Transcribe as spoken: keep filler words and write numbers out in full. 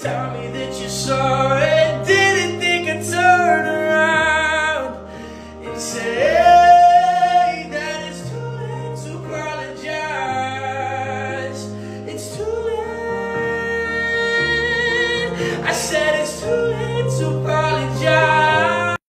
Tell me that you're sorry.